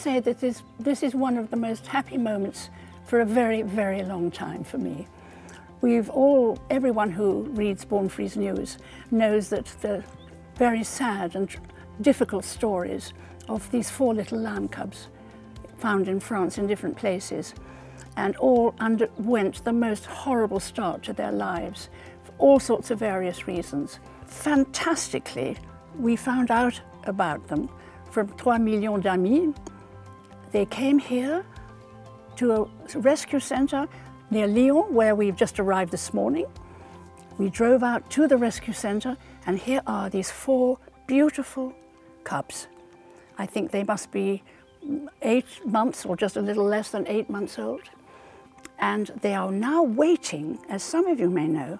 say that this is one of the most happy moments for a very, very long time for me. Everyone who reads Born Free's news knows that the very sad and difficult stories of these 4 little lamb cubs found in France in different places, and all underwent the most horrible start to their lives for all sorts of various reasons. Fantastically, we found out about them from 3 millions d'amis. They came here to a rescue centre near Lyon, where we've just arrived this morning. We drove out to the rescue centre, and here are these 4 beautiful cubs. I think they must be 8 months or just a little less than 8 months old. And they are now waiting, as some of you may know,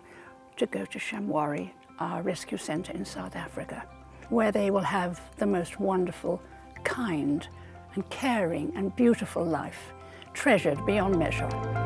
to go to Shamwari, our rescue centre in South Africa, where they will have the most wonderful, kind and caring and beautiful life, treasured beyond measure.